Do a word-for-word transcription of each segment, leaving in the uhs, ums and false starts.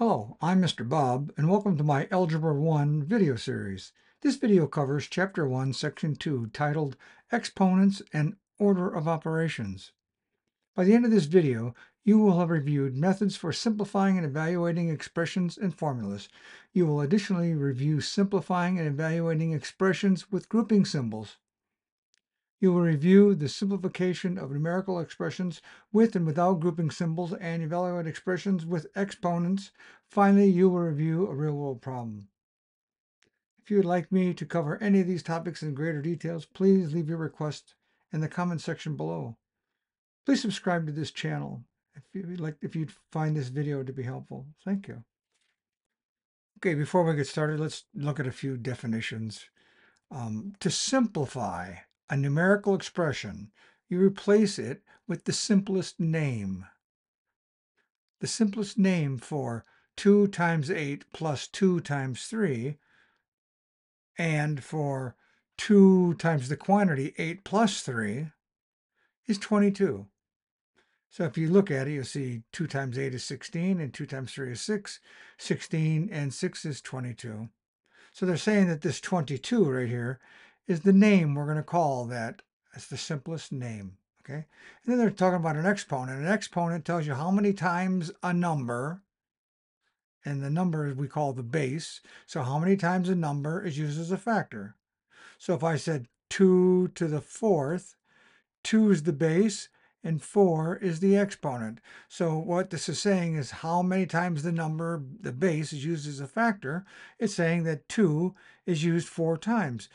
Hello, I'm Mister Bob, and welcome to my Algebra one video series. This video covers Chapter one, Section two, titled Exponents and Order of Operations. By the end of this video, you will have reviewed methods for simplifying and evaluating expressions and formulas. You will additionally review simplifying and evaluating expressions with grouping symbols. You will review the simplification of numerical expressions with and without grouping symbols and evaluate expressions with exponents. Finally, you will review a real-world problem. If you would like me to cover any of these topics in greater details, please leave your request in the comment section below. Please subscribe to this channel if you'd like, if you'd find this video to be helpful. Thank you. Okay, before we get started, let's look at a few definitions. Um, to simplify a numerical expression, you replace it with the simplest name. The simplest name for two times eight plus two times three, and for two times the quantity eight plus three, is twenty-two. So if you look at it, you'll see two times eight is sixteen, and two times three is six. sixteen and six is twenty-two. So they're saying that this twenty-two right here is the name we're going to call that. It's the simplest name, okay? And then they're talking about an exponent. An exponent tells you how many times a number, and the number we call the base. So how many times a number is used as a factor. So if I said two to the fourth, two is the base, and four is the exponent. So what this is saying is how many times the number, the base, is used as a factor. It's saying that two is used four times.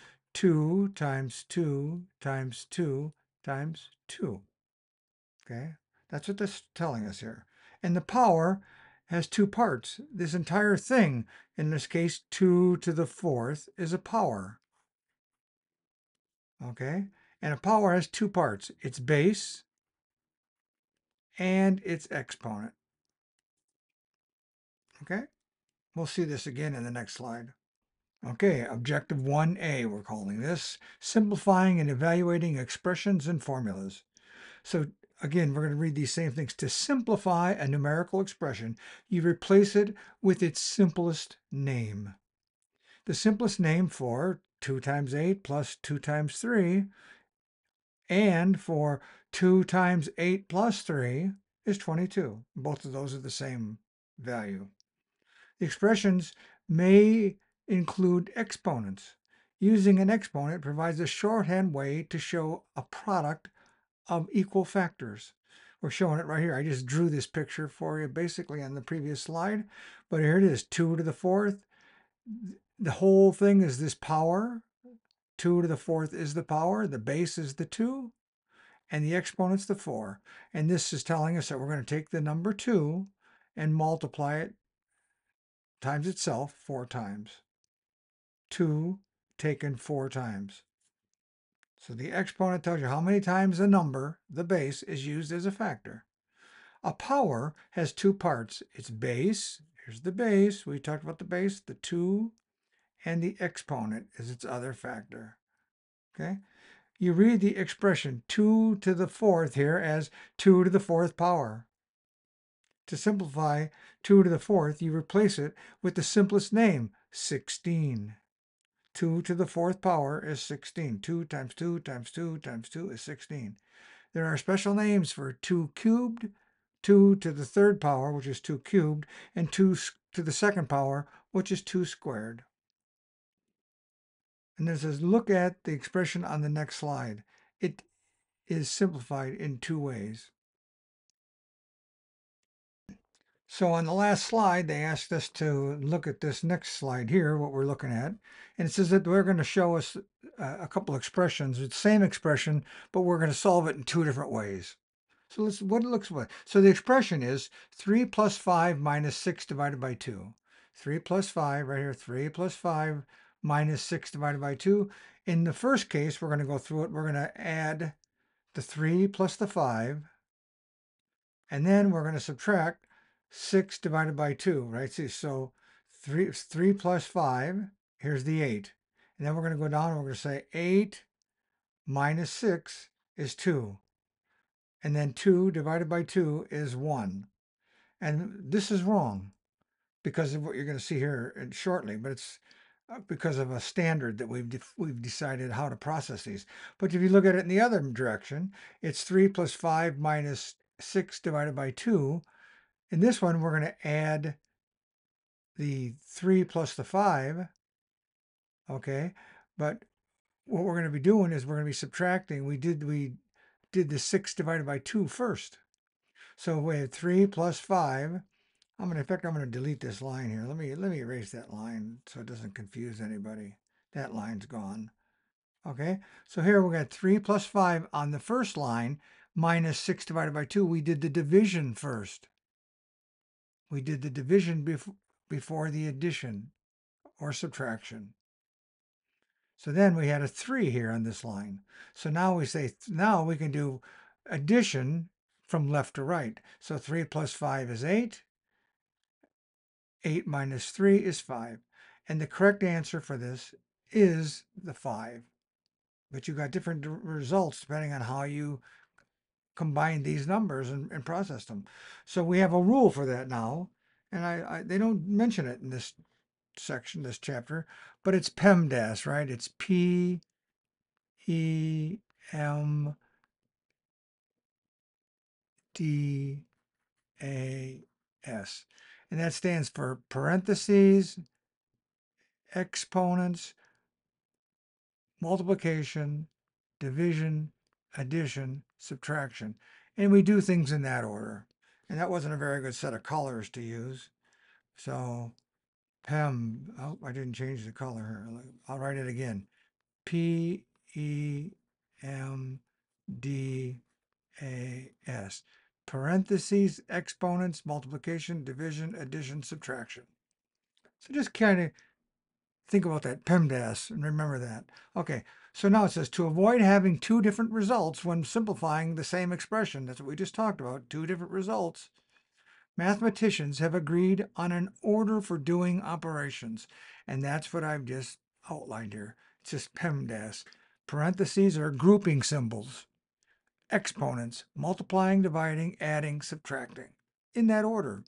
two times two times two times two. Okay, that's what that's telling us here. And the power has two parts. This entire thing, in this case, two to the fourth is a power. Okay, and a power has two parts. Its base and its exponent. Okay, we'll see this again in the next slide. Okay, Objective one A, we're calling this, simplifying and evaluating expressions and formulas. So again, we're going to read these same things. To simplify a numerical expression, you replace it with its simplest name. The simplest name for two times eight plus two times three, and for two times eight plus three is twenty-two. Both of those are the same value. The expressions may include exponents. Using an exponent provides a shorthand way to show a product of equal factors. We're showing it right here. I just drew this picture for you basically on the previous slide, but here it is, two to the fourth. The whole thing is this power. two to the fourth is the power. The base is the two, and the exponent's the four. And this is telling us that we're going to take the number two and multiply it times itself four times. two taken four times. So the exponent tells you how many times a number, the base, is used as a factor. A power has two parts. Its base, here's the base, we talked about the base, the two, and the exponent is its other factor. Okay? You read the expression two to the fourth here as two to the fourth power. To simplify two to the fourth, you replace it with the simplest name, sixteen. two to the fourth power is sixteen. two times two times two times two is sixteen. There are special names for two cubed, two to the third power, which is two cubed, and two to the second power, which is two squared. And this is, look at the expression on the next slide. It is simplified in two ways. So on the last slide, they asked us to look at this next slide here, what we're looking at. And it says that they're going to show us a couple expressions. It's the same expression, but we're going to solve it in two different ways. So let's what it looks like. So the expression is three plus five minus six divided by two. three plus five, right here, three plus five minus six divided by two. In the first case, we're going to go through it. We're going to add the three plus the five. And then we're going to subtract six divided by two, right? See, so three, three plus five, here's the eight. And then we're going to go down and we're going to say eight minus six is two. And then two divided by two is one. And this is wrong. because of what you're going to see here in shortly, but it's because of a standard that we've, de we've decided how to process these. But if you look at it in the other direction, it's three plus five minus six divided by two. In this one, we're going to add the three plus the five, okay? But what we're going to be doing is we're going to be subtracting. We did, we did the six divided by two first. So we have three plus five. I'm going to, in fact, I'm going to delete this line here. Let me, let me erase that line so it doesn't confuse anybody. That line's gone. Okay, so here we've got three plus five on the first line minus six divided by two. We did the division first. We did the division bef before the addition or subtraction. So then we had a three here on this line. So now we say, now we can do addition from left to right. So three plus five is eight. eight minus three is five. And the correct answer for this is the five. But you got different results depending on how you combine these numbers and, and process them. So we have a rule for that now. And I, I they don't mention it in this section, this chapter, but it's PEMDAS, right? It's P E M D A S. And that stands for parentheses, exponents, multiplication, division, addition, subtraction. And we do things in that order. And that wasn't a very good set of colors to use. So PEM, oh, I didn't change the color. I'll write it again. P E M D A S. Parentheses, exponents, multiplication, division, addition, subtraction. So just kind of think about that PEMDAS and remember that. Okay, so now it says to avoid having two different results when simplifying the same expression. That's what we just talked about, two different results. Mathematicians have agreed on an order for doing operations. And that's what I've just outlined here. It's just PEMDAS. Parentheses are grouping symbols. Exponents, multiplying, dividing, adding, subtracting, in that order.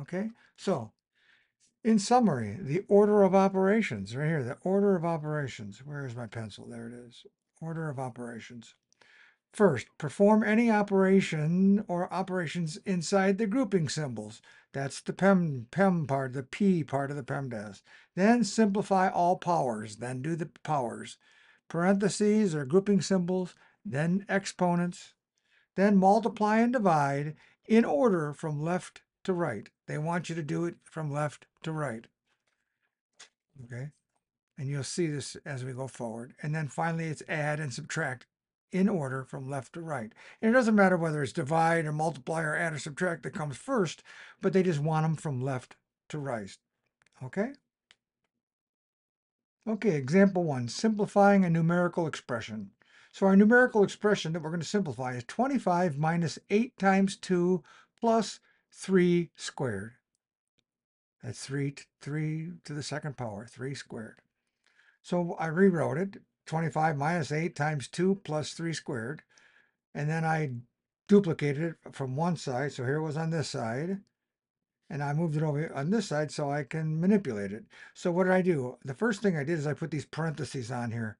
Okay, so in summary, the order of operations, right here, the order of operations. Where is my pencil? There it is. Order of operations. First, perform any operation or operations inside the grouping symbols. That's the PEM, PEM part, the P part of the PEMDAS. Then simplify all powers. Then do the powers. Parentheses or grouping symbols, then exponents, then multiply and divide in order from left to right. They want you to do it from left to right. Okay, and you'll see this as we go forward. And then finally, it's add and subtract in order from left to right. And it doesn't matter whether it's divide or multiply or add or subtract that comes first, but they just want them from left to right. Okay? Okay, example one, simplifying a numerical expression. So our numerical expression that we're going to simplify is twenty-five minus eight times two plus three squared. That's three to the second power, three squared. So I rewrote it, twenty-five minus eight times two plus three squared. And then I duplicated it from one side. So here it was on this side. And I moved it over on this side so I can manipulate it. So what did I do? The first thing I did is I put these parentheses on here.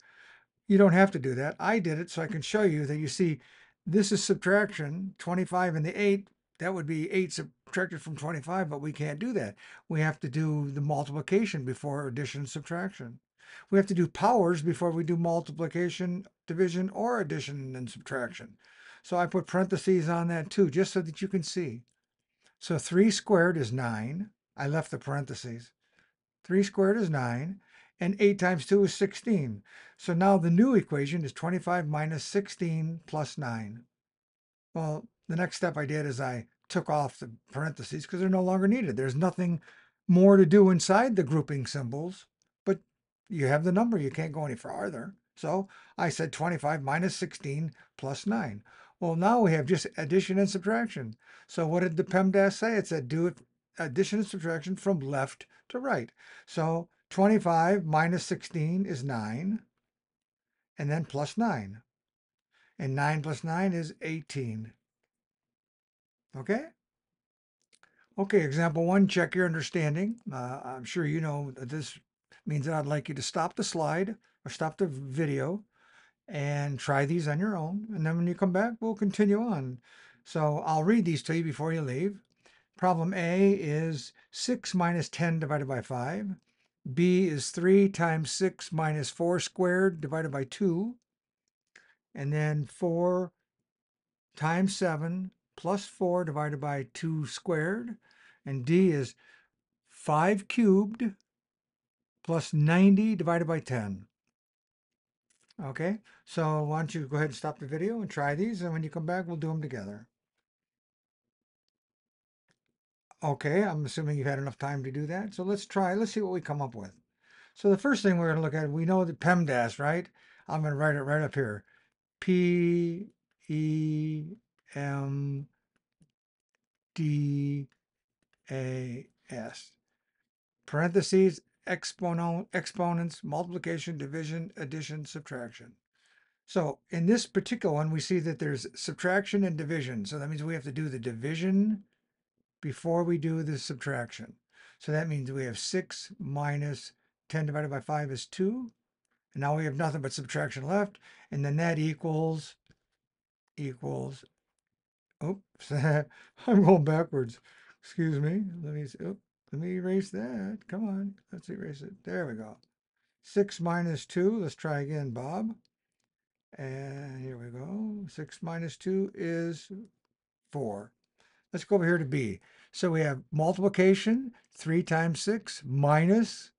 You don't have to do that. I did it so I can show you that you see this is subtraction, twenty-five and the eight. That would be eight subtracted from twenty-five, but we can't do that. We have to do the multiplication before addition, subtraction. We have to do powers before we do multiplication, division, or addition and subtraction. So I put parentheses on that too, just so that you can see. So three squared is nine. I left the parentheses. three squared is nine. And eight times two is sixteen. So now the new equation is twenty-five minus sixteen plus nine. Well, the next step I did is I took off the parentheses because they're no longer needed. There's nothing more to do inside the grouping symbols, but you have the number. You can't go any farther. So I said twenty-five minus sixteen plus nine. Well, now we have just addition and subtraction. So what did the PEMDAS say? It said do addition and subtraction from left to right. So twenty-five minus sixteen is nine, and then plus nine. And nine plus nine is eighteen. Okay? Okay, example one, check your understanding. Uh, I'm sure you know that this means that I'd like you to stop the slide or stop the video and try these on your own. And then when you come back, we'll continue on. So I'll read these to you before you leave. Problem A is six minus ten divided by five. B is three times six minus four squared divided by two. And then four times seven plus four divided by two squared. And D is five cubed plus ninety divided by ten. Okay, so why don't you go ahead and stop the video and try these, and when you come back, we'll do them together. Okay, I'm assuming you've had enough time to do that. So let's try, let's see what we come up with. So the first thing we're going to look at, we know the PEMDAS, right? I'm going to write it right up here. P E M D A S. Parentheses, exponent, exponents, multiplication, division, addition, subtraction. So in this particular one, we see that there's subtraction and division. So that means we have to do the division before we do the subtraction. So that means we have six minus ten divided by five is two. And now we have nothing but subtraction left. And then that equals, equals, oops, I'm going backwards. Excuse me. Let me, oops, let me erase that. Come on. Let's erase it. There we go. six minus two. Let's try again, Bob. And here we go. six minus two is four. Let's go over here to B. So we have multiplication, three times six minus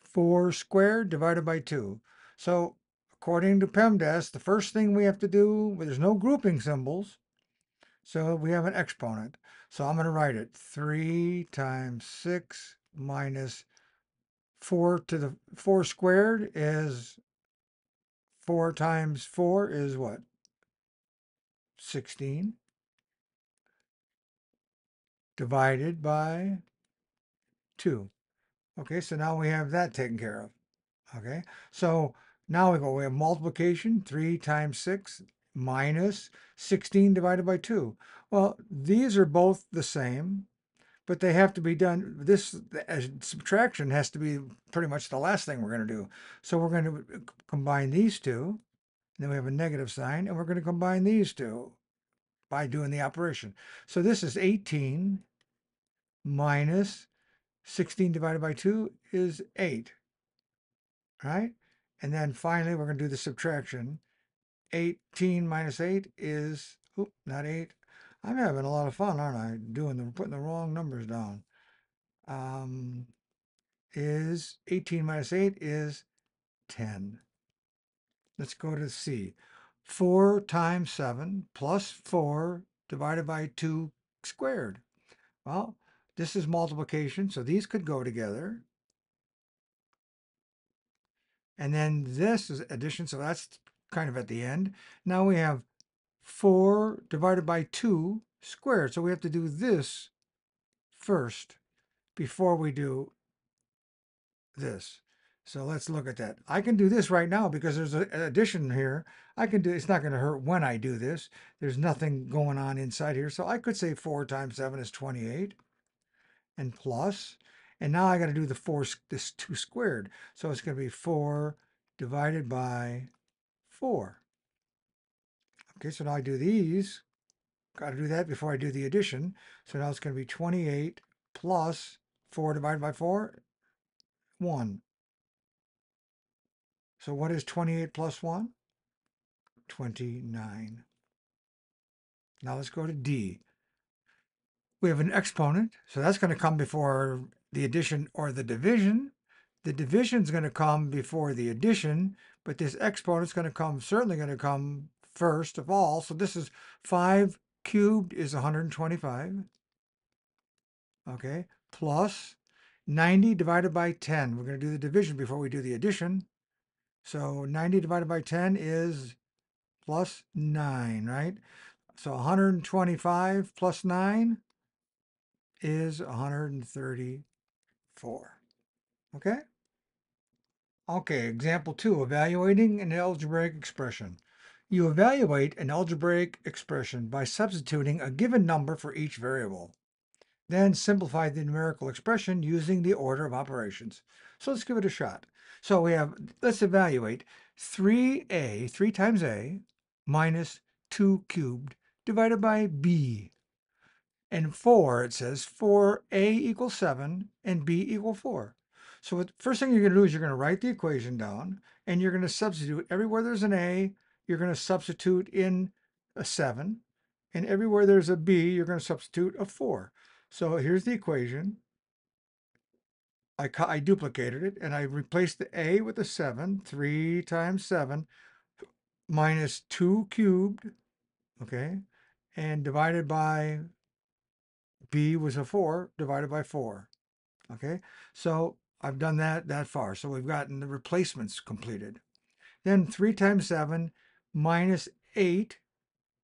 four squared divided by two. So according to PEMDAS, the first thing we have to do, well, there's no grouping symbols, so we have an exponent. So I'm going to write it three times six minus four to the four squared is four times four is what? sixteen. Divided by two. Okay, so now we have that taken care of. Okay, so now we go, we have multiplication, three times six minus sixteen divided by two. Well, these are both the same, but they have to be done, this subtraction has to be pretty much the last thing we're going to do. So we're going to combine these two, and then we have a negative sign, and we're going to combine these two by doing the operation. So this is eighteen minus sixteen divided by two is eight, right? And then finally, we're going to do the subtraction. eighteen minus eight is, oop, not eight. I'm having a lot of fun, aren't I? Doing the, putting the wrong numbers down. Um, is eighteen minus eight is ten. Let's go to C. four times seven plus four divided by two squared. Well, this is multiplication, so these could go together. And then this is addition, so that's kind of at the end. Now we have four divided by two squared, so we have to do this first before we do this. So let's look at that. I can do this right now because there's an addition here. I can do, it's not going to hurt when I do this. There's nothing going on inside here. So I could say four times seven is twenty-eight and plus. And now I got to do the four, this two squared. So it's going to be four divided by four. Okay, so now I do these. Got to do that before I do the addition. So now it's going to be twenty-eight plus four divided by four, one. So what is twenty-eight plus one? twenty-nine. Now let's go to D. We have an exponent, so that's going to come before the addition or the division. The division is going to come before the addition, but this exponent is going to come, certainly going to come first of all. So this is five cubed is one hundred twenty-five. Okay, plus ninety divided by ten. We're going to do the division before we do the addition. So ninety divided by ten is plus nine, right? So one hundred twenty-five plus nine is one hundred thirty-four, okay? Okay, example two, evaluating an algebraic expression. You evaluate an algebraic expression by substituting a given number for each variable. then simplify the numerical expression using the order of operations. So let's give it a shot. So we have, let's evaluate three a, three times a, minus two cubed, divided by b. And four, it says, for a equals seven and b equal four. So the first thing you're going to do is you're going to write the equation down, and you're going to substitute everywhere there's an a, you're going to substitute in a seven, and everywhere there's a b, you're going to substitute a four. So here's the equation. I, I duplicated it, and I replaced the a with a seven, three times seven, minus two cubed, okay, and divided by b was a four, divided by four, okay? So I've done that that far, so we've gotten the replacements completed. Then three times seven minus eight,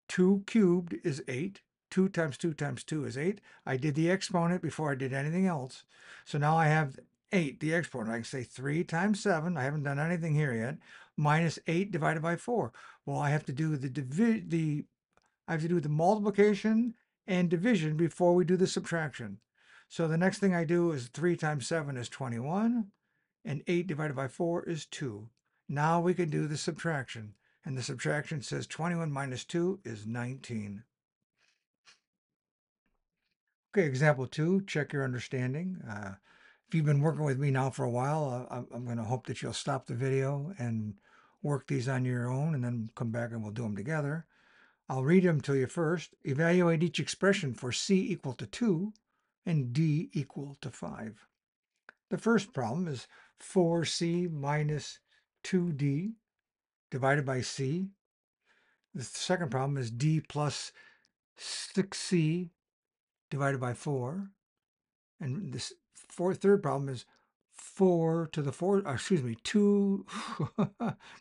two cubed is eight, two times two times two is eight. I did the exponent before I did anything else. So now I have eight, the exponent. I can say three times seven, I haven't done anything here yet, minus eight divided by four. Well, I have to do the divi the I have to do the multiplication and division before we do the subtraction. So the next thing I do is three times seven is twenty-one, and eight divided by four is two. Now we can do the subtraction, and the subtraction says twenty-one minus two is nineteen. Okay, example two, check your understanding. Uh, if you've been working with me now for a while, uh, I'm going to hope that you'll stop the video and work these on your own, and then come back and we'll do them together. I'll read them to you first. Evaluate each expression for c equal to two and d equal to five. The first problem is four c minus two d divided by c. The second problem is d plus six c divided by four. And this four, third problem is four to the fourth, excuse me, two,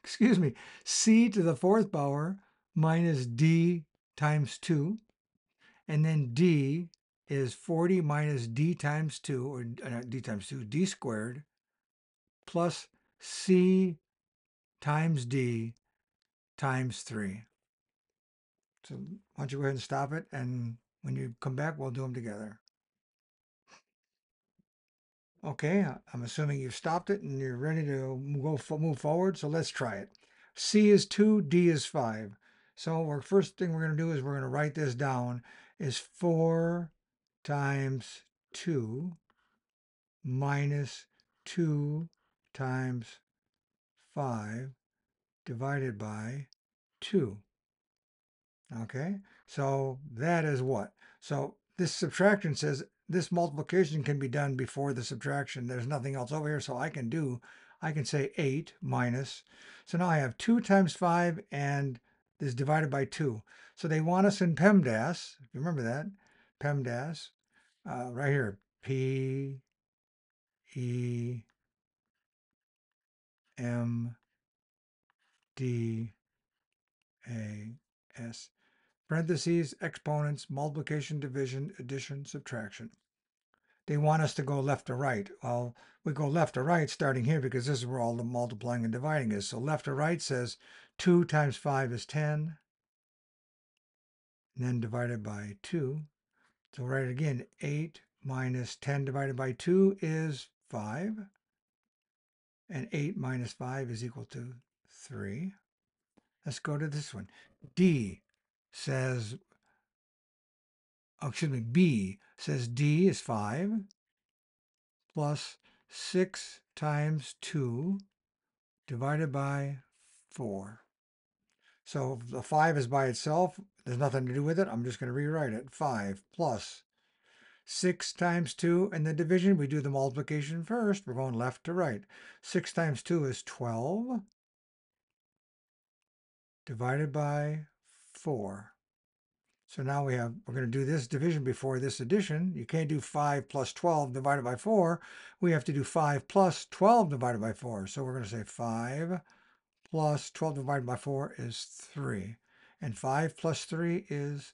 excuse me, c to the fourth power minus d times two. And then d is forty minus d times two, or uh, d times two, d squared, plus c times d times three. So why don't you go ahead and stop it, and when you come back, we'll do them together. Okay, I'm assuming you've stopped it and you're ready to go for, move forward, so let's try it. C is two, D is five. So our first thing we're going to do is we're going to write this down is four times two minus two times five divided by two. Okay, so that is what? So this subtraction says this multiplication can be done before the subtraction. There's nothing else over here, so I can do, I can say eight minus. So now I have two times five and this divided by two. So they want us in PEMDAS, if you remember that, PEMDAS, uh, right here, P E M D A S. Parentheses, exponents, multiplication, division, addition, subtraction. They want us to go left to right. Well, we go left to right starting here because this is where all the multiplying and dividing is. So left to right says two times five is ten, and then divided by two. So write it again, eight minus ten divided by two is five, and eight minus five is equal to three. Let's go to this one. D says, oh, excuse me, B says D is five plus six times two divided by four. So the five is by itself. There's nothing to do with it. I'm just going to rewrite it. five plus six times two. And the division, we do the multiplication first. We're going left to right. six times two is twelve divided by four. So now we have, we're going to do this division before this addition. You can't do five plus twelve divided by four. We have to do five plus twelve divided by four. So we're going to say five plus twelve divided by four is three. And five plus three is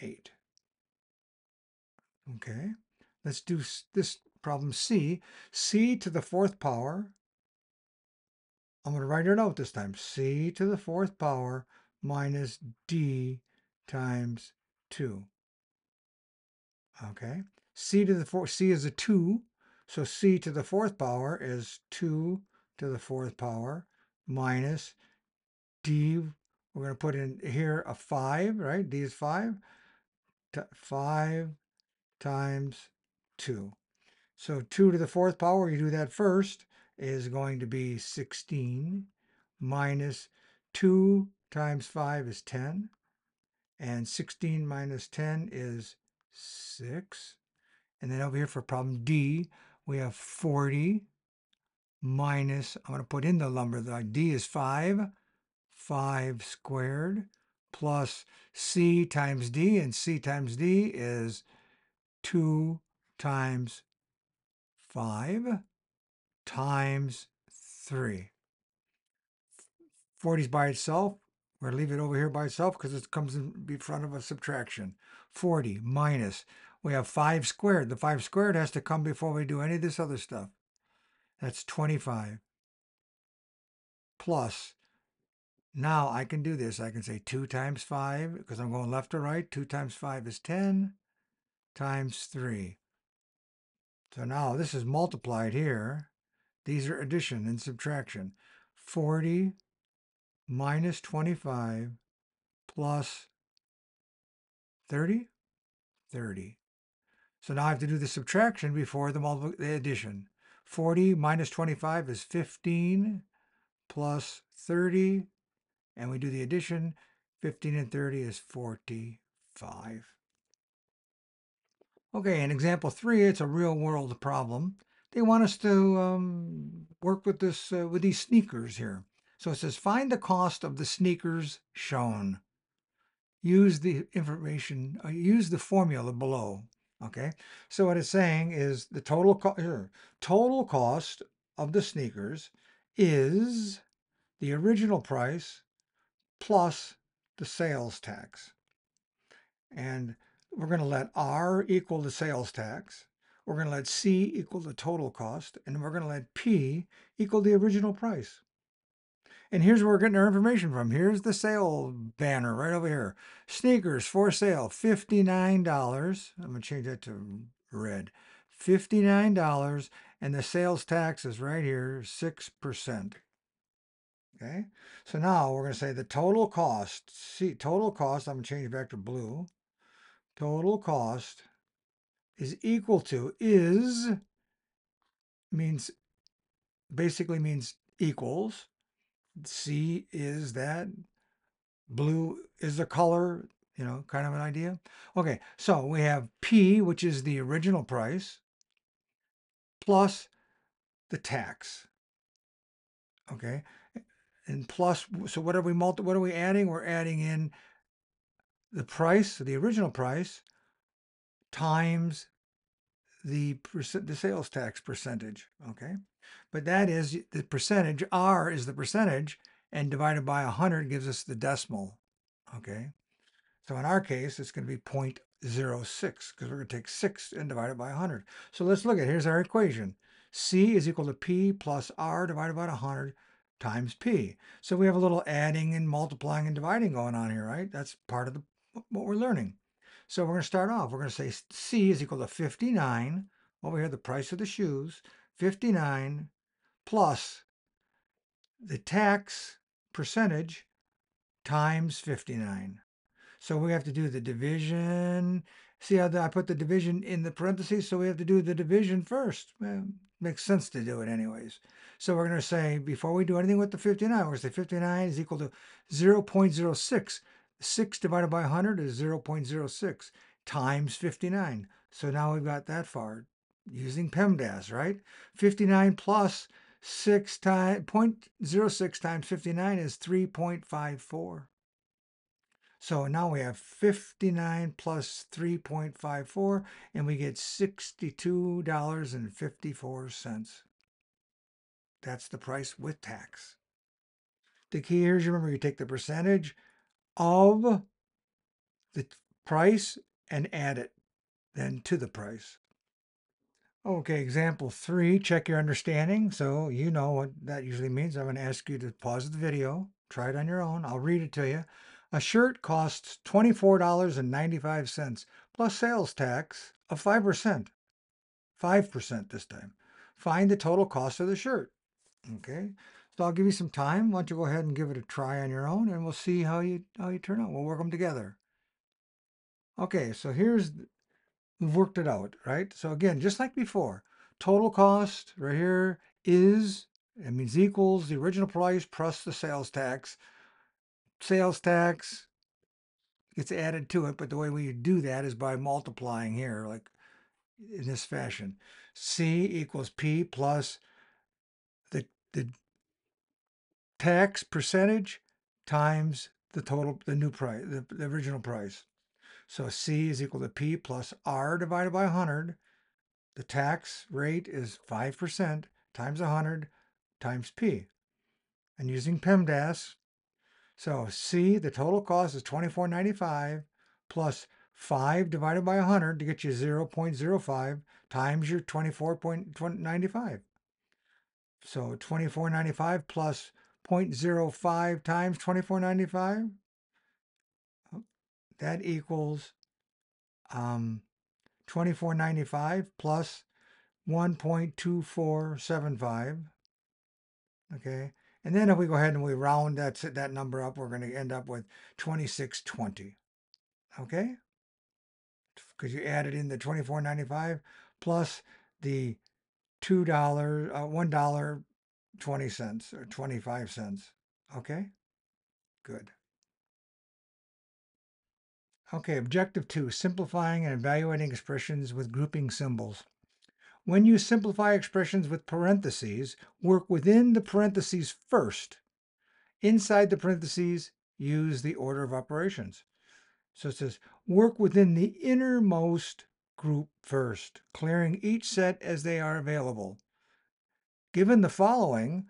eight. Okay, let's do this problem C. C to the fourth power. I'm going to write it out this time. C to the fourth power minus d times two. Okay, c to the fourth, c is a two, so c to the fourth power is two to the fourth power minus d. We're going to put in here a five, right? D is five. T five times two. So two to the fourth power, you do that first, is going to be sixteen minus two times five is ten. And sixteen minus ten is six. And then over here for problem D, we have forty minus, I'm going to put in the number, the D is five, five squared, plus C times D, and C times D is two times five times three. forty is by itself. We're going to leave it over here by itself because it comes in front of a subtraction. forty minus, we have five squared. The five squared has to come before we do any of this other stuff. That's twenty-five. Plus, now I can do this. I can say two times five, because I'm going left to right. two times five is ten times three. So now this is multiplied here. These are addition and subtraction. forty minus twenty-five plus thirty? thirty. So now I have to do the subtraction before the, multiplication, the addition. forty minus twenty-five is fifteen plus thirty. And we do the addition. fifteen and thirty is forty-five. Okay, in example three, it's a real-world problem. They want us to um, work with, this, uh, with these sneakers here. So it says, find the cost of the sneakers shown. Use the information, uh, use the formula below. Okay, so what it's saying is the total, co er, total cost of the sneakers is the original price plus the sales tax. And we're going to let R equal the sales tax. We're going to let C equal the total cost. And we're going to let P equal the original price. And here's where we're getting our information from. Here's the sale banner right over here. Sneakers for sale, fifty-nine dollars. I'm going to change that to red. fifty-nine dollars. And the sales tax is right here, six percent. Okay. So now we're going to say the total cost. See, total cost, I'm going to change it back to blue. Total cost is equal to, is, means, basically means equals. C is that, blue is the color, you know, kind of an idea. Okay, so we have P, which is the original price, plus the tax. Okay, and plus, so what are we multi what are we adding? We're adding in the price, the original price, times the percent, the sales tax percentage. Okay, but that is the percentage. R is the percentage, and divided by one hundred gives us the decimal. Okay, so in our case it's going to be zero point zero six, because we're going to take six and divide it by one hundred. So let's look at, here's our equation. C is equal to P plus R divided by one hundred times P. So we have a little adding and multiplying and dividing going on here, right? That's part of the, what we're learning. So we're going to start off. We're going to say C is equal to fifty-nine, over here the price of the shoes, fifty-nine plus the tax percentage times fifty-nine. So we have to do the division. See how the, I put the division in the parentheses? So we have to do the division first. Well, makes sense to do it anyways. So we're going to say, before we do anything with the fifty-nine, we're going to say fifty-nine is equal to zero point zero six. six divided by one hundred is zero point zero six times fifty-nine. So now we've got that far using PEMDAS, right? fifty-nine plus six times zero point zero six times fifty-nine is three point five four. So now we have fifty-nine plus three point five four, and we get sixty-two dollars and fifty-four cents. That's the price with tax. The key here is, remember, you take the percentage of the price and add it then to the price. Okay, example three, check your understanding. So you know what that usually means. I'm going to ask you to pause the video, try it on your own. I'll read it to you. A shirt costs twenty-four dollars and ninety-five cents plus sales tax of five percent. five percent this time. Find the total cost of the shirt. Okay, so I'll give you some time. Why don't you go ahead and give it a try on your own, and we'll see how you how you turn out. We'll work them together. Okay, so here's, we've worked it out, right? So again, just like before, total cost right here is, it means equals the original price plus the sales tax. Sales tax gets added to it, but the way we do that is by multiplying here, like in this fashion. C equals P plus the, the tax percentage times the total, the new price, the, the original price. So C is equal to P plus R divided by one hundred. The tax rate is five percent times one hundred times P. And using PEMDAS, so C, the total cost is twenty-four ninety-five plus five divided by one hundred to get you zero point zero five times your twenty-four ninety-five. So twenty-four ninety-five plus zero point zero five times twenty-four ninety-five, that equals um, twenty-four ninety-five plus one point two four seven five. Okay, and then if we go ahead and we round that that number up, we're going to end up with twenty-six twenty. Okay, because you added in the twenty-four ninety-five plus the two dollar uh, one dollar twenty cents or twenty-five cents. Okay, good. Okay, objective two, simplifying and evaluating expressions with grouping symbols. When you simplify expressions with parentheses, work within the parentheses first. Inside the parentheses, use the order of operations. So it says, work within the innermost group first, clearing each set as they are available. Given the following,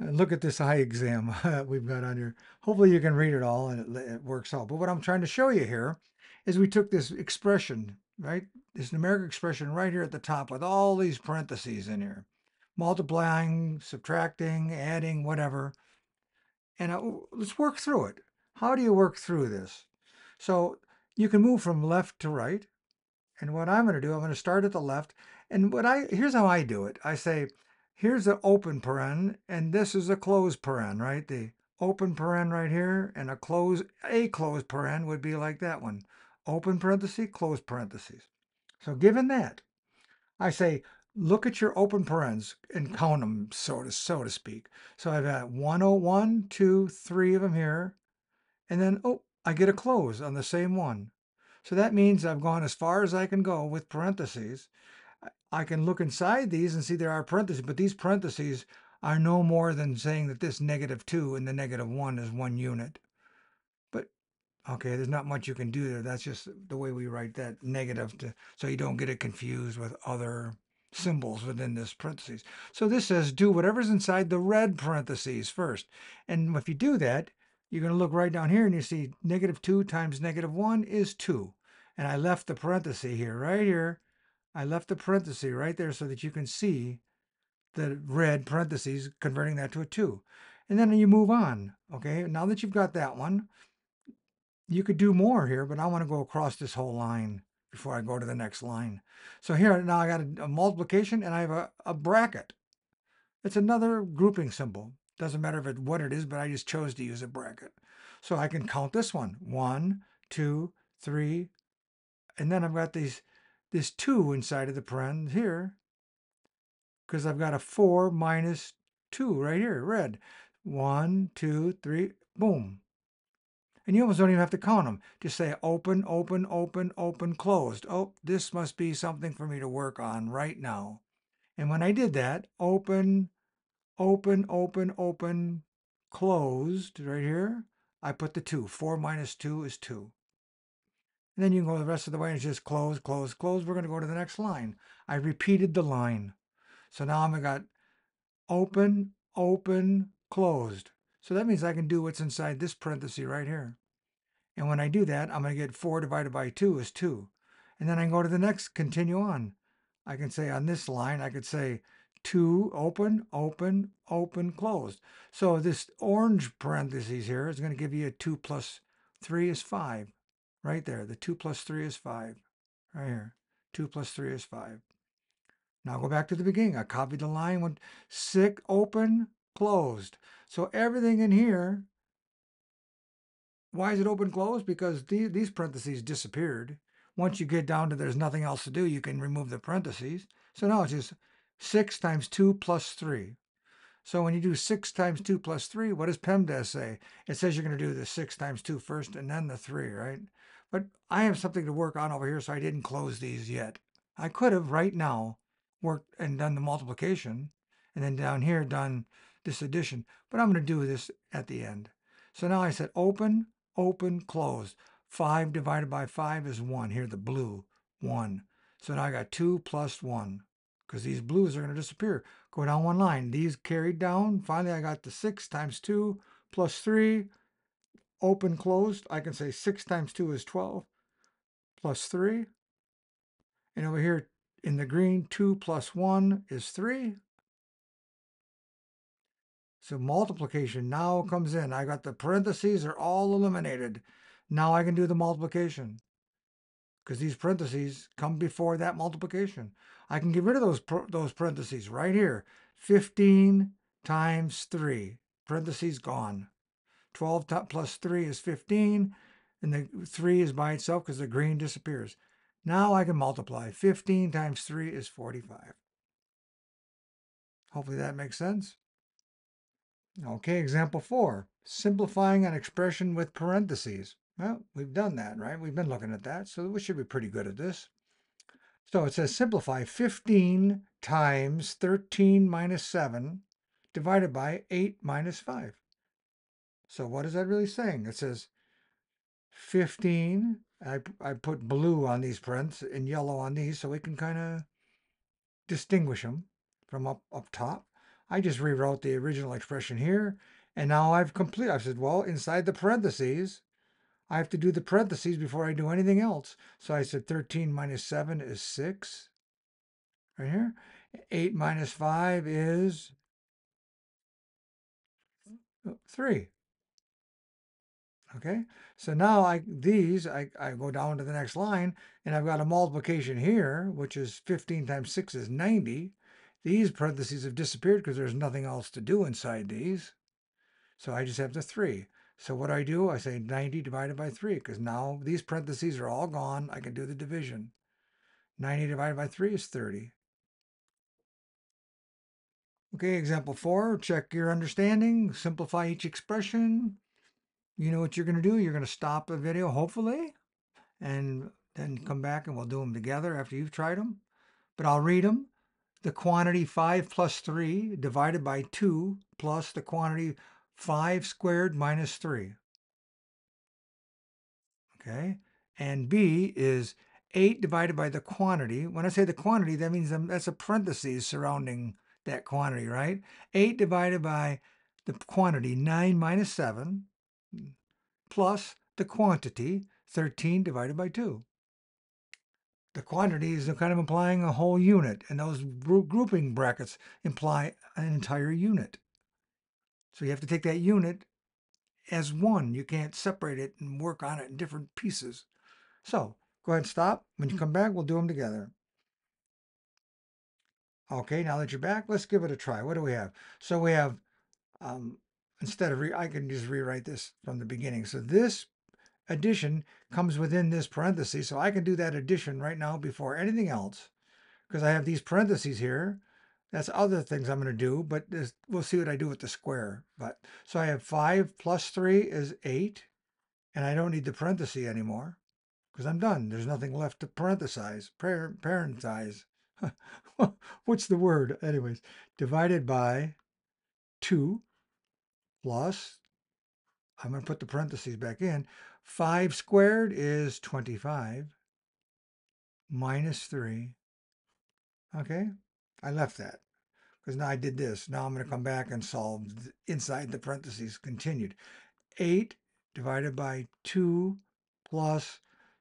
and look at this eye exam we've got on here. Hopefully you can read it all and it, it works out. But what I'm trying to show you here is we took this expression, right? This numeric expression right here at the top with all these parentheses in here. Multiplying, subtracting, adding, whatever. And I, let's work through it. How do you work through this? So you can move from left to right. And what I'm going to do, I'm going to start at the left. And what I here's how I do it. I say, here's an open paren, and this is a closed paren, right? The open paren right here, and a close, a closed paren would be like that one. Open parenthesis, closed parentheses. So given that, I say, look at your open parens and count them, so to, so to speak. So I've got one, oh, one, two, three of them here, and then, oh, I get a close on the same one. So that means I've gone as far as I can go with parentheses. I can look inside these and see there are parentheses, but these parentheses are no more than saying that this negative two and the negative one is one unit. But, okay, there's not much you can do there. That's just the way we write that negative, to, so you don't get it confused with other symbols within this parentheses. So this says do whatever's inside the red parentheses first. And if you do that, you're going to look right down here and you see negative two times negative one is two. And I left the parenthesis here, right here. I left the parenthesis right there so that you can see the red parentheses converting that to a two. And then you move on, okay? Now that you've got that one, you could do more here, but I want to go across this whole line before I go to the next line. So here, now I got a, a multiplication and I have a, a bracket. It's another grouping symbol. Doesn't matter if it, what it is, but I just chose to use a bracket. So I can count this one. One, two, three, and then I've got these This two inside of the paren here, because I've got a four minus two right here, red. One, two, three, boom. And you almost don't even have to count them. Just say open, open, open, open, closed. Oh, this must be something for me to work on right now. And when I did that, open, open, open, open, closed right here, I put the two. Four minus two is two. And then you can go the rest of the way and it's just close, close, close. We're going to go to the next line. I repeated the line. So now I've got open, open, closed. So that means I can do what's inside this parenthesis right here. And when I do that, I'm going to get four divided by two is two. And then I can go to the next, continue on. I can say on this line, I could say two, open, open, open, closed. So this orange parenthesis here is going to give you a two plus three is five. Right there, the two plus three is five, right here. two plus three is five. Now go back to the beginning. I copied the line, went six, open, closed. So everything in here, why is it open, closed? Because the, these parentheses disappeared. Once you get down to there's nothing else to do, you can remove the parentheses. So now it's just six times two plus three. So when you do six times two plus three, what does PEMDAS say? It says you're going to do the six times two first and then the three, right? But I have something to work on over here, so I didn't close these yet. I could have right now worked and done the multiplication, and then down here done this addition. But I'm going to do this at the end. So now I said open, open, closed. five divided by five is one. Here the blue, one. So now I got two plus one, because these blues are going to disappear. Go down one line. These carried down. Finally, I got the six times two plus three. Open, closed. I can say six times two is twelve plus three. And over here in the green, two plus one is three. So multiplication now comes in. I got the parentheses are all eliminated. Now I can do the multiplication, because these parentheses come before that multiplication. I can get rid of those, those parentheses right here. fifteen times three, parentheses gone. twelve plus three is fifteen, and the three is by itself because the green disappears. Now I can multiply. fifteen times three is forty-five. Hopefully that makes sense. Okay, example four, simplifying an expression with parentheses. Well, we've done that, right? We've been looking at that, so we should be pretty good at this. So it says simplify fifteen times thirteen minus seven divided by eight minus five. So what is that really saying? It says fifteen. I, I put blue on these prints and yellow on these so we can kind of distinguish them from up, up top. I just rewrote the original expression here, and now I've complete. I've said, well, inside the parentheses, I have to do the parentheses before I do anything else. So I said thirteen minus seven is six, right here. eight minus five is three. Okay, so now I these, I, I go down to the next line, and I've got a multiplication here, which is fifteen times six is ninety. These parentheses have disappeared because there's nothing else to do inside these. So I just have the three. So what do I do? I say ninety divided by three, because now these parentheses are all gone. I can do the division. ninety divided by three is thirty. Okay, example four, check your understanding, simplify each expression. You know what you're going to do. You're going to stop the video, hopefully, and then come back and we'll do them together after you've tried them. But I'll read them. The quantity five plus three divided by two plus the quantity five squared minus three. Okay, and B is eight divided by the quantity. When I say the quantity, that means that's a parentheses surrounding that quantity, right? eight divided by the quantity, nine minus seven, plus the quantity, thirteen divided by two. The quantity is kind of implying a whole unit, and those grouping brackets imply an entire unit. So you have to take that unit as one. You can't separate it and work on it in different pieces. So go ahead and stop. When you come back, we'll do them together. Okay, now that you're back, let's give it a try. What do we have? So we have, um, instead of, re I can just rewrite this from the beginning. So this addition comes within this parenthesis. So I can do that addition right now before anything else, because I have these parentheses here. That's other things I'm going to do, but this, we'll see what I do with the square. But so I have five plus three is eight, and I don't need the parenthesis anymore because I'm done. There's nothing left to parenthesize, par parentize. What's the word? Anyways, divided by two plus, I'm going to put the parentheses back in, five squared is twenty-five minus three. Okay, I left that because now I did this. Now I'm going to come back and solve inside the parentheses continued. eight divided by two plus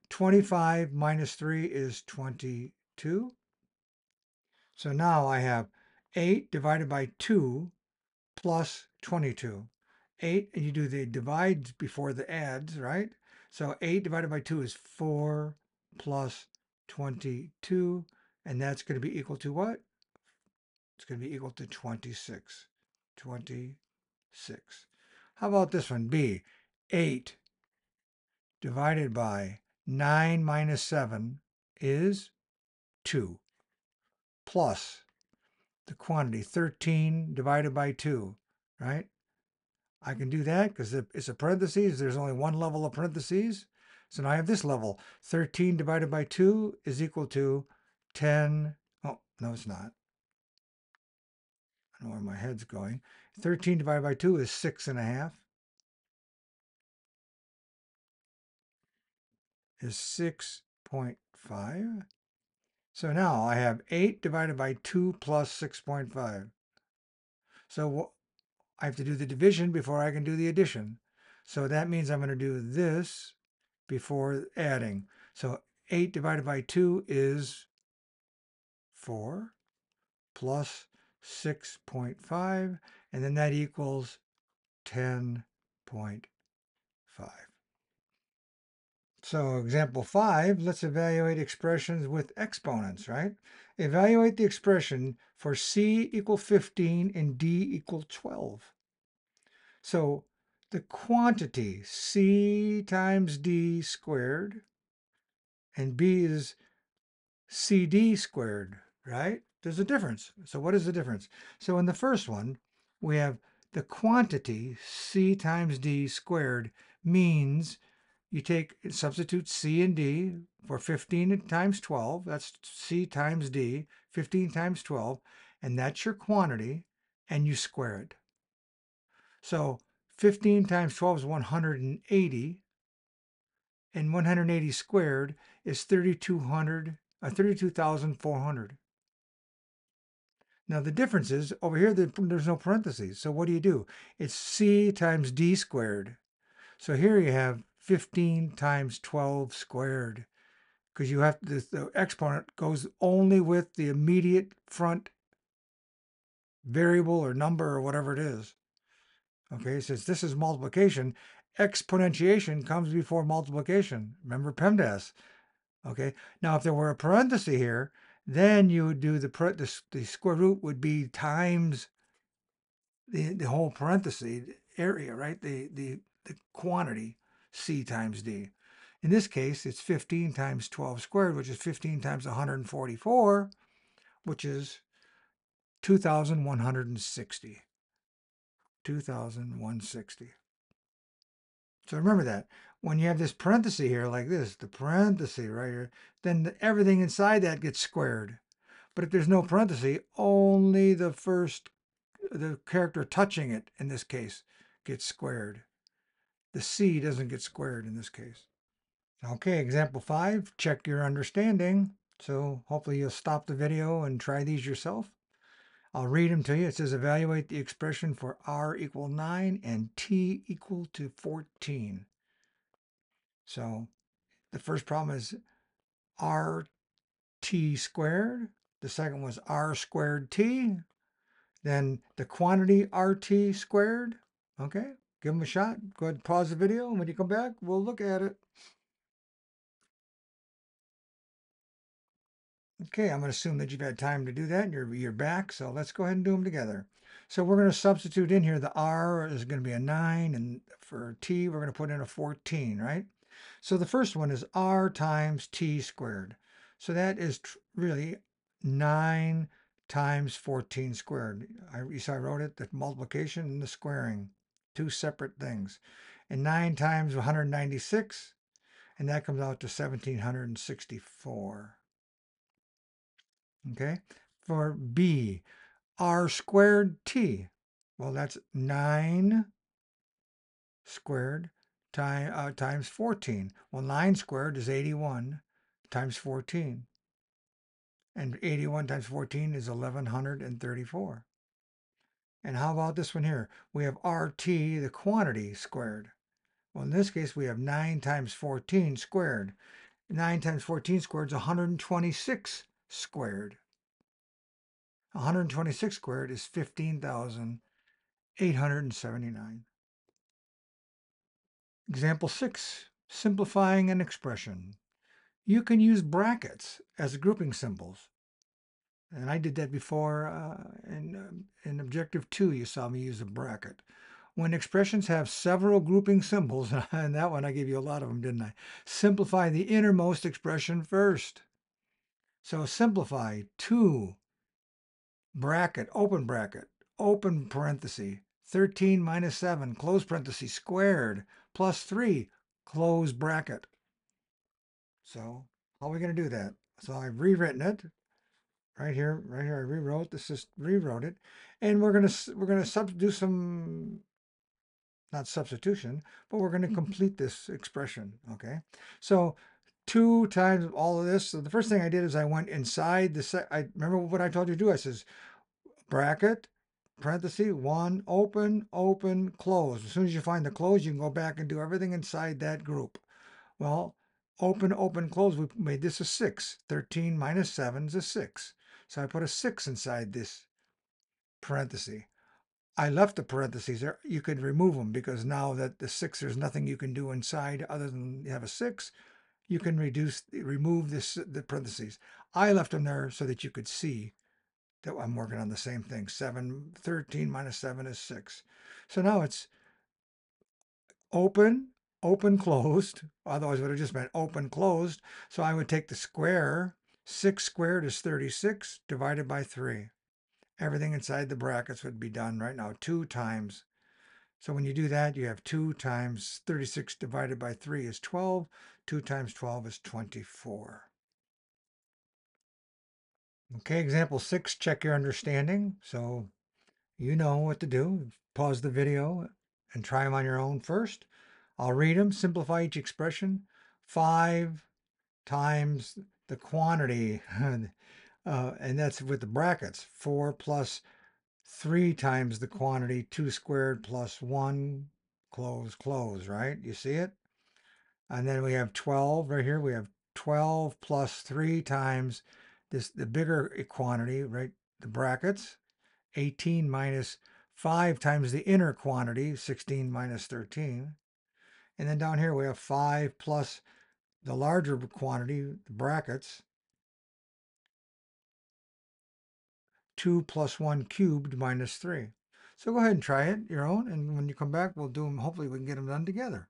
twenty-five minus three is twenty-two. So now I have eight divided by two plus twenty-two. eight, and you do the divides before the adds, right? So eight divided by two is four plus twenty-two, and that's going to be equal to what? It's going to be equal to twenty-six. twenty-six. How about this one? B, eight divided by nine minus seven is two, plus the quantity thirteen divided by two, right? I can do that because it's a parentheses. There's only one level of parentheses. So now I have this level. thirteen divided by two is equal to ten. Oh, no, it's not. I don't know where my head's going. thirteen divided by two is six and a half. Is six point five. So now I have eight divided by two plus six point five. So I have to do the division before I can do the addition. So that means I'm going to do this before adding. So eight divided by two is four plus six point five, and then that equals ten point five. So example five, let's evaluate expressions with exponents, right? Evaluate the expression for C equal fifteen and D equal twelve. So the quantity C times D squared, and B is C D squared, right? There's a difference. So what is the difference? So in the first one, we have the quantity C times D squared means you take, substitute C and D for fifteen times twelve. That's C times D, fifteen times twelve. And that's your quantity, and you square it. So fifteen times twelve is one hundred eighty. And one hundred eighty squared is thirty-two hundred, uh, thirty-two thousand four hundred. Now the difference is, over here there's no parentheses. So what do you do? It's C times D squared. So here you have fifteen times twelve squared, because you have this, the exponent goes only with the immediate front variable or number or whatever it is. Okay, since this is multiplication, exponentiation comes before multiplication. Remember PEMDAS. Okay, now if there were a parenthesis here, then you would do the the, the square root would be times the the whole parenthesis area, right? The the the quantity. C times D. In this case, it's fifteen times twelve squared, which is fifteen times one hundred forty-four, which is two thousand one hundred sixty. two thousand one hundred sixty. So remember that. When you have this parenthesis here, like this, the parenthesis right here, then everything inside that gets squared. But if there's no parenthesis, only the first, the character touching it, in this case, gets squared. The C doesn't get squared in this case. Okay, example five, check your understanding. So hopefully you'll stop the video and try these yourself. I'll read them to you. It says evaluate the expression for R equal nine and T equal to fourteen. So the first problem is R T squared. The second was R squared T. Then the quantity R T squared. Okay. Give them a shot. Go ahead and pause the video, and when you come back, we'll look at it. Okay, I'm going to assume that you've had time to do that, and you're, you're back, so let's go ahead and do them together. So we're going to substitute in here. The R is going to be a nine, and for T, we're going to put in a fourteen, right? So the first one is R times T squared. So that is really nine times fourteen squared. I, you saw I wrote it, the multiplication and the squaring. Two separate things. And nine times one hundred ninety-six, and that comes out to one thousand seven hundred sixty-four. Okay, for B, R squared T. Well, that's nine squared time, uh, times fourteen. Well, nine squared is eighty-one times fourteen. And eighty-one times fourteen is one thousand one hundred thirty-four. And how about this one here? We have R T, the quantity, squared. Well, in this case, we have nine times fourteen squared. nine times fourteen squared is one hundred twenty-six squared. one hundred twenty-six squared is fifteen thousand eight hundred seventy-nine. Example six, simplifying an expression. You can use brackets as grouping symbols. And I did that before uh, in, uh, in Objective two, you saw me use a bracket. When expressions have several grouping symbols, and that one I gave you a lot of them, didn't I? Simplify the innermost expression first. So simplify two, bracket, open bracket, open parenthesis, thirteen minus seven, close parenthesis, squared, plus three, close bracket. So how are we going to do that? So I've rewritten it. Right here, right here, I rewrote this. Just rewrote it, and we're gonna we're gonna sub do some, not substitution, but we're gonna complete this expression. Okay, so two times all of this. So the first thing I did is I went inside the set. I remember what I told you to do. I says bracket, parenthesis, one, open, open, close. As soon as you find the close, you can go back and do everything inside that group. Well, open, open, close. We made this a six. thirteen minus seven is a six. So I put a six inside this parenthesis. I left the parentheses there. You could remove them because now that the six, there's nothing you can do inside other than you have a six. You can reduce, remove this the parentheses. I left them there so that you could see that I'm working on the same thing. Seven, thirteen minus seven is six. So now it's open, open, closed. Otherwise, it would have just been open, closed. So I would take the square. six squared is thirty-six divided by three. Everything inside the brackets would be done right now, two times. So when you do that, you have two times thirty-six divided by three is twelve. two times twelve is twenty-four. Okay, example six, check your understanding. So you know what to do. Pause the video and try them on your own first. I'll read them. Simplify each expression. five times the quantity, uh, and that's with the brackets, four plus three times the quantity, two squared plus one, close, close, right? You see it? And then we have twelve right here. We have twelve plus three times this, the bigger quantity, right? The brackets, eighteen minus five times the inner quantity, sixteen minus thirteen. And then down here we have five plus the larger quantity, the brackets, two plus one cubed minus three. So go ahead and try it your own, and when you come back, we'll do them. Hopefully we can get them done together.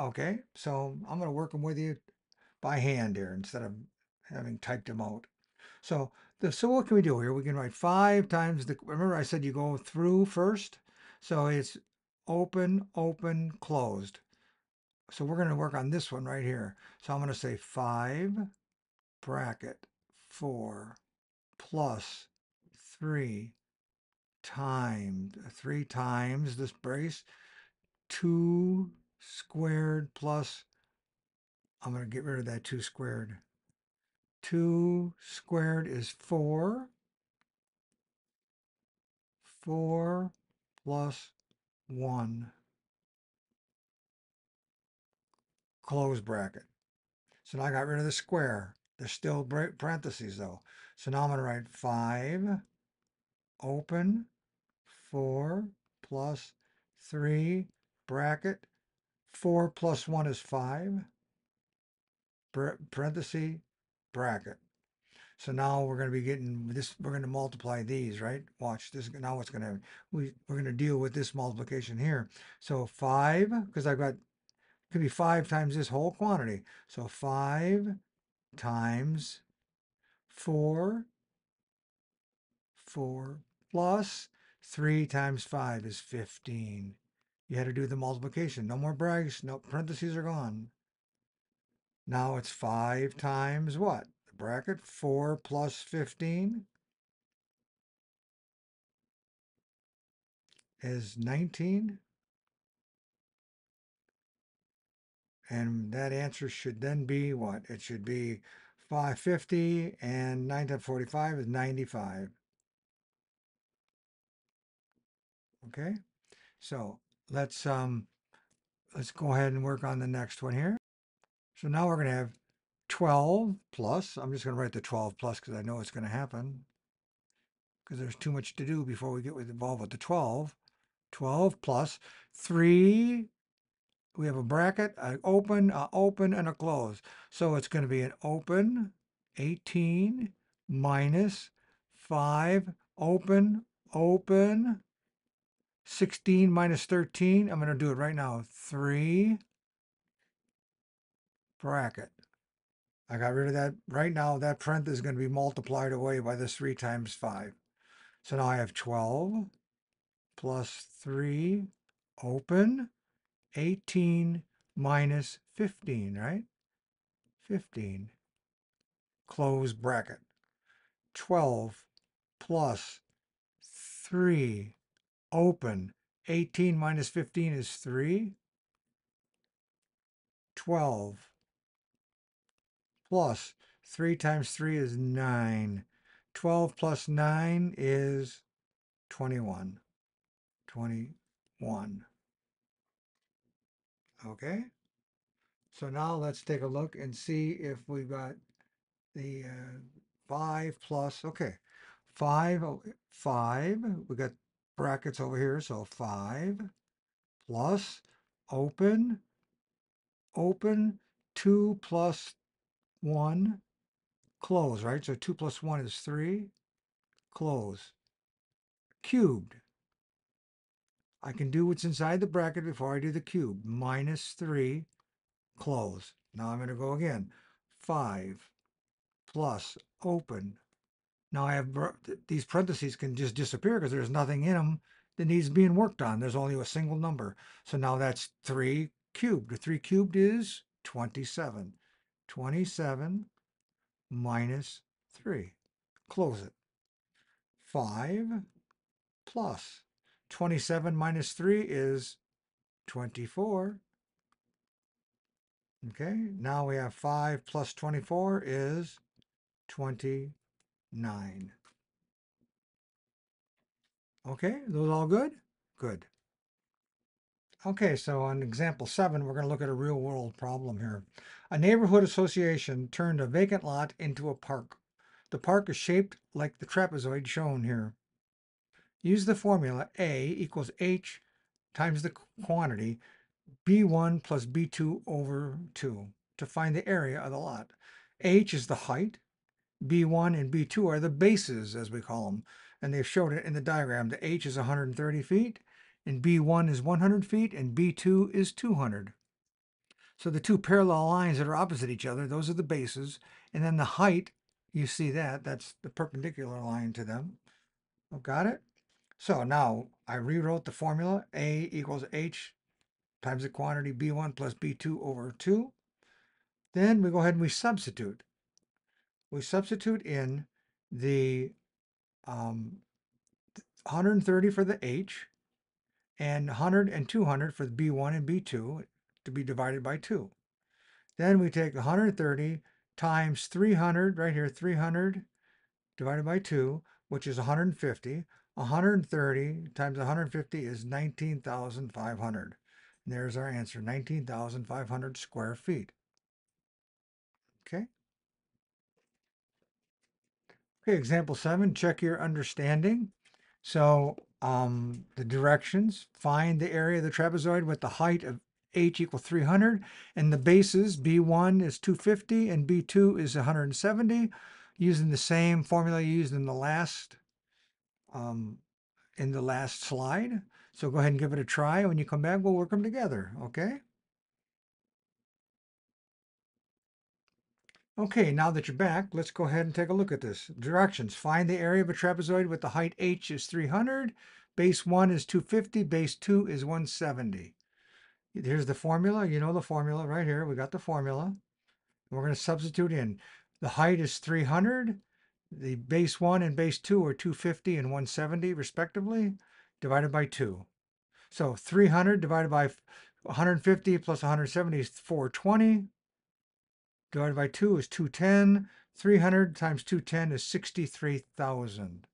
Okay, so I'm going to work them with you by hand here instead of having typed them out. So, the, so what can we do here? We can write five times the, remember I said you go through first? So it's open, open, closed. So we're going to work on this one right here. So I'm going to say five bracket four plus three times three times this brace, two squared plus, I'm going to get rid of that two squared. two squared is four. four plus one, close bracket. So now I got rid of the square. There's still parentheses though. So now I'm going to write five, open, four plus three, bracket, four plus one is five, parenthesis, bracket. So now we're going to be getting this, we're going to multiply these, right? Watch this, now what's going to happen? We, we're going to deal with this multiplication here. So five, because I've got, could be five times this whole quantity. So five times four, four plus three times five is fifteen. You had to do the multiplication. No more brackets, no parentheses are gone. Now it's five times what? The bracket, four plus fifteen is nineteen. And that answer should then be what? It should be five fifty, and nine times forty-five is ninety-five. Okay, so let's um let's go ahead and work on the next one here. So now we're going to have twelve plus. I'm just going to write the twelve plus because I know it's going to happen. Because there's too much to do before we get involved with the twelve. twelve plus three we have a bracket, an open, an open, and a close. So it's going to be an open, eighteen, minus five, open, open, sixteen minus thirteen. I'm going to do it right now. three, bracket. I got rid of that. Right now, that print is going to be multiplied away by this three times five. So now I have twelve plus three, open, eighteen minus fifteen, right? fifteen, close bracket. twelve plus three, open, eighteen minus fifteen is three. twelve plus three times three is nine. twelve plus nine is twenty-one. twenty-one. Okay, so now let's take a look and see if we've got the uh, five plus, okay, five, five, we got brackets over here, so five plus open, open, two plus one, close, right? So two plus one is three, close, cubed. I can do what's inside the bracket before I do the cube. Minus three, close. Now I'm going to go again. five plus open. Now I have these parentheses can just disappear because there's nothing in them that needs being worked on. There's only a single number. So now that's three cubed. three cubed is twenty-seven. twenty-seven minus three. Close it. five plus twenty-seven minus three is twenty-four. Okay, now we have five plus twenty-four is twenty-nine. Okay, those all good? Good. Okay, so on example seven, we're going to look at a real-world problem here. A neighborhood association turned a vacant lot into a park. The park is shaped like the trapezoid shown here. Use the formula A equals H times the quantity B one plus B two over two to find the area of the lot. H is the height, B one and B two are the bases, as we call them, and they've showed it in the diagram. The H is one hundred thirty feet, and B one is one hundred feet, and B two is two hundred. So the two parallel lines that are opposite each other, those are the bases, and then the height, you see that, that's the perpendicular line to them. I've got it? So now I rewrote the formula. A equals H times the quantity B one plus B two over two. Then we go ahead and we substitute. We substitute in the um, one hundred thirty for the H and one hundred and two hundred for the B one and B two to be divided by two. Then we take one hundred thirty times three hundred, right here, three hundred divided by two, which is one hundred fifty. one hundred thirty times one hundred fifty is nineteen thousand five hundred. There's our answer, nineteen thousand five hundred square feet. Okay. Okay, example seven, check your understanding. So um, the directions, find the area of the trapezoid with the height of H equal three hundred, and the bases, B one is two hundred fifty and B two is one hundred seventy, using the same formula you used in the last Um, in the last slide. So go ahead and give it a try. When you come back, we'll work them together, okay? Okay, now that you're back, let's go ahead and take a look at this. Directions, find the area of a trapezoid with the height H is three hundred, base one is two hundred fifty, base two is one hundred seventy. Here's the formula, you know the formula right here, we got the formula. We're going to substitute in. The height is three hundred, the base one and base two are two hundred fifty and one hundred seventy respectively, divided by two. So three hundred divided by one hundred fifty plus one hundred seventy is four hundred twenty, divided by two is two hundred ten, three hundred times two hundred ten is sixty-three thousand.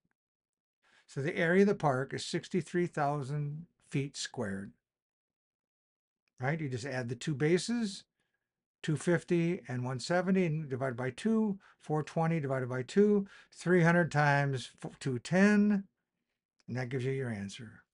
So the area of the park is sixty-three thousand feet squared. Right, you just add the two bases, two hundred fifty and one hundred seventy and divided by two, four hundred twenty divided by two, three hundred times two hundred ten, and that gives you your answer.